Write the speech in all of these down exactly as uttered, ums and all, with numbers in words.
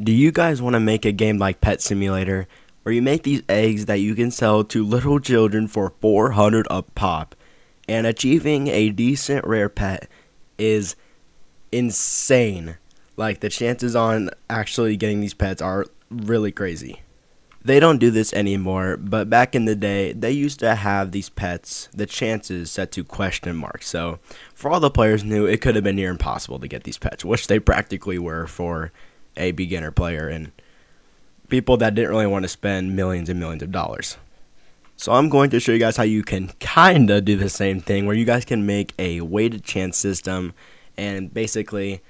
Do you guys want to make a game like Pet Simulator, where you make these eggs that you can sell to little children for four hundred a pop? And achieving a decent rare pet is insane. Like, the chances on actually getting these pets are really crazy. They don't do this anymore, but back in the day, they used to have these pets, the chances, set to question marks. So, for all the players knew, it could have been near impossible to get these pets, which they practically were for a beginner player and people that didn't really want to spend millions and millions of dollars. So I'm going to show you guys how you can kind of do the same thing, where you guys can make a weighted chance system and basically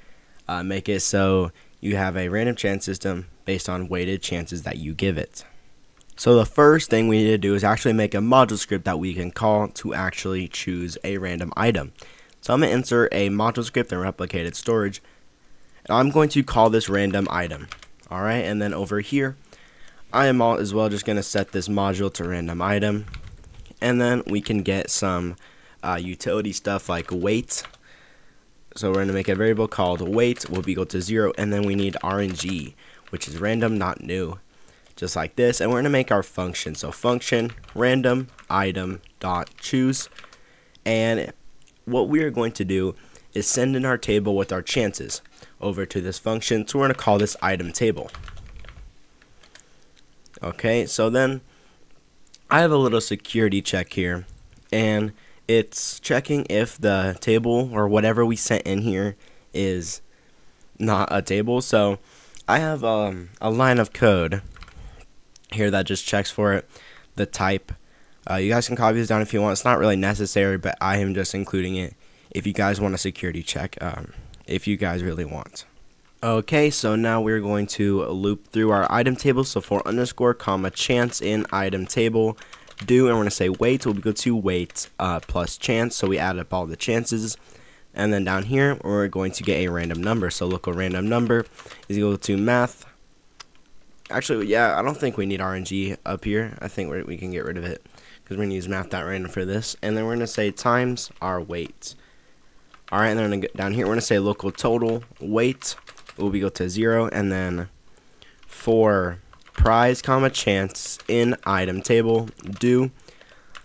uh, make it so you have a random chance system based on weighted chances that you give it. So the first thing we need to do is actually make a module script that we can call to actually choose a random item. So I'm going to insert a module script in replicated storage. I'm going to call this random item. Alright, and then over here, I am all as well just going to set this module to random item. And then we can get some uh, utility stuff like weight. So we're going to make a variable called weight will be equal to zero. And then we need R N G, which is random, not new. Just like this. And we're going to make our function. So function random item dot choose. And what we are going to do is send in our table with our chances over to this function. So we're going to call this item table. Okay, so then I have a little security check here, and it's checking if the table or whatever we sent in here is not a table. So I have um, a line of code here that just checks for it, the type. Uh, you guys can copy this down if you want. It's not really necessary, but I am just including it if you guys want a security check. Um, if you guys really want. Okay, so now we're going to loop through our item table. So for underscore comma chance in item table do, and we're going to say weight will go to weight uh, plus chance. So we add up all the chances, and then down here we're going to get a random number. So local random number is equal to math. Actually, yeah, I don't think we need R N G up here. I think we're, we can get rid of it because we're going to use math.random for this, and then we're going to say times our weight. Alright, and then we're gonna get down here, we're going to say local total weight will be equal to zero, and then for prize, comma, chance in item table do,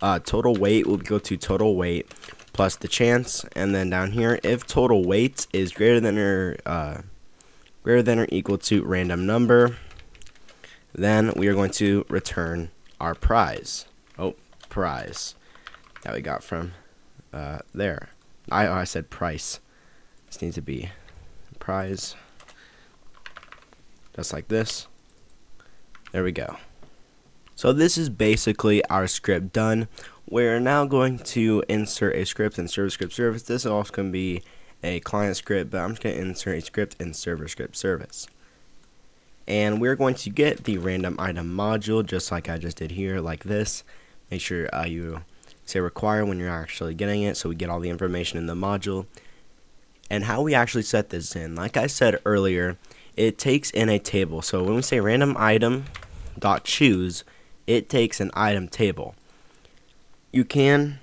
uh, total weight will go to total weight plus the chance, and then down here, if total weight is greater than or uh, greater than or equal to random number, then we are going to return our prize. Oh, prize that we got from uh, there. I, I said price. This needs to be prize. Just like this. There we go. So this is basically our script done. We're now going to insert a script in server script service. This also can be a client script, but I'm just going to insert a script in server script service. And we're going to get the random item module just like I just did here, like this. Make sure uh, you say require when you're actually getting it, so we get all the information in the module. And how we actually set this in, like I said earlier, it takes in a table. So when we say random item dot choose, it takes an item table. You can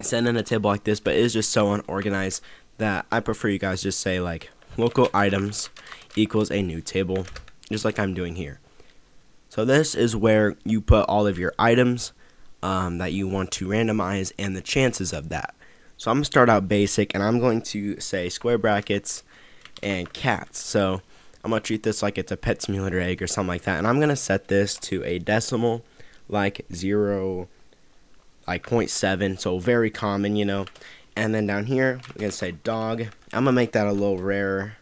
send in a table like this, but it is just so unorganized that I prefer you guys just say like local items equals a new table, just like I'm doing here. So this is where you put all of your items Um, that you want to randomize and the chances of that. So I'm going to start out basic, and I'm going to say square brackets and cats. So I'm going to treat this like it's a Pet Simulator egg or something like that, and I'm going to set this to a decimal, like zero, like zero point seven, so very common, you know. And then down here we're going to say dog. I'm going to make that a little rarer,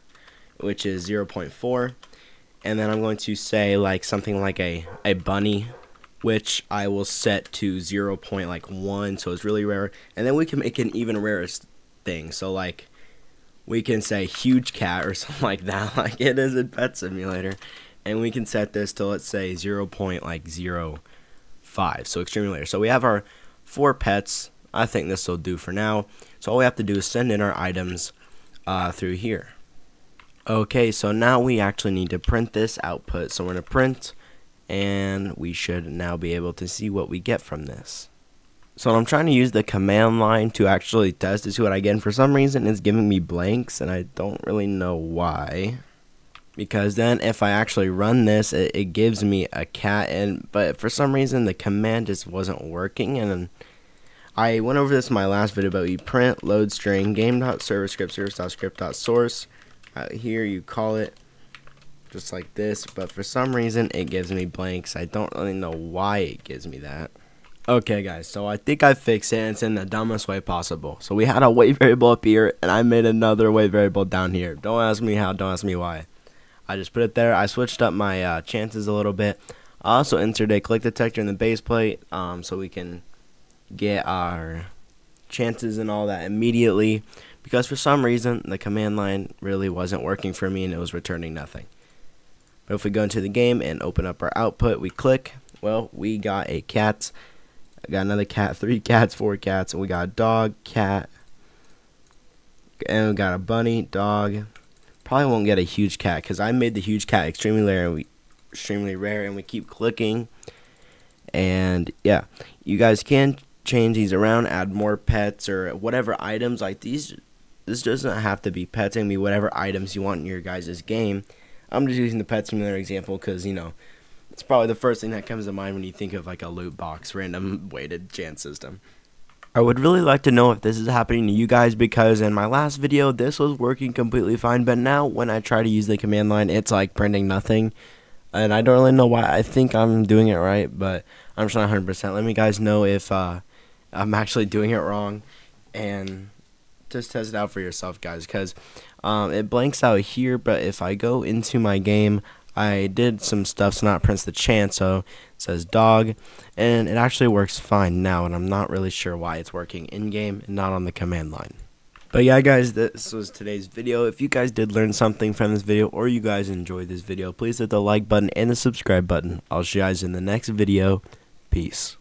which is zero point four, and then I'm going to say like something like a, a bunny, which I will set to zero point one, so it's really rare. And then we can make an even rarer thing. So like we can say huge cat or something like that, like it is in Pet Simulator. And we can set this to, let's say, zero point zero five, so extremely rare. So we have our four pets. I think this will do for now. So all we have to do is send in our items uh, through here. Okay, so now we actually need to print this output. So we're going to print, and we should now be able to see what we get from this. So I'm trying to use the command line to actually test to see what I get, and for some reason it's giving me blanks, and I don't really know why. because then if I actually run this, it, it gives me a cat. And but for some reason the command just wasn't working, and I went over this in my last video, but you print load string game.server script service.script.source. Out here you call it just like this, but for some reason it gives me blanks. I don't really know why it gives me that. Okay guys, so I think I fixed it, and it's in the dumbest way possible. So we had a weight variable up here, and I made another weight variable down here. Don't ask me how, don't ask me why. I just put it there. I switched up my uh, chances a little bit. I also inserted a click detector in the base plate, um, so we can get our chances and all that immediately, because for some reason the command line really wasn't working for me and it was returning nothing. But if we go into the game and open up our output, we click, well, we got a cat. I got another cat, three cats, four cats, and we got a dog, cat, and we got a bunny, dog. Probably won't get a huge cat because I made the huge cat extremely rare, and we extremely rare, and we keep clicking. And yeah, you guys can change these around, add more pets or whatever items like these. This doesn't have to be pets, it can be whatever items you want in your guys' game. I'm just using the pet simulator example because, you know, it's probably the first thing that comes to mind when you think of like a loot box, random weighted chance system. I would really like to know if this is happening to you guys, because in my last video this was working completely fine, but now when I try to use the command line it's like printing nothing, and I don't really know why. I think I'm doing it right, but I'm just not one hundred percent. Let me guys know if uh, I'm actually doing it wrong, and just test it out for yourself guys, because um, it blanks out here, but if I go into my game, I did some stuff, so now it prints the chance, so it says dog, and it actually works fine now, and I'm not really sure why it's working in-game and not on the command line. But yeah guys, this was today's video. If you guys did learn something from this video, or you guys enjoyed this video, please hit the like button and the subscribe button. I'll see you guys in the next video. Peace.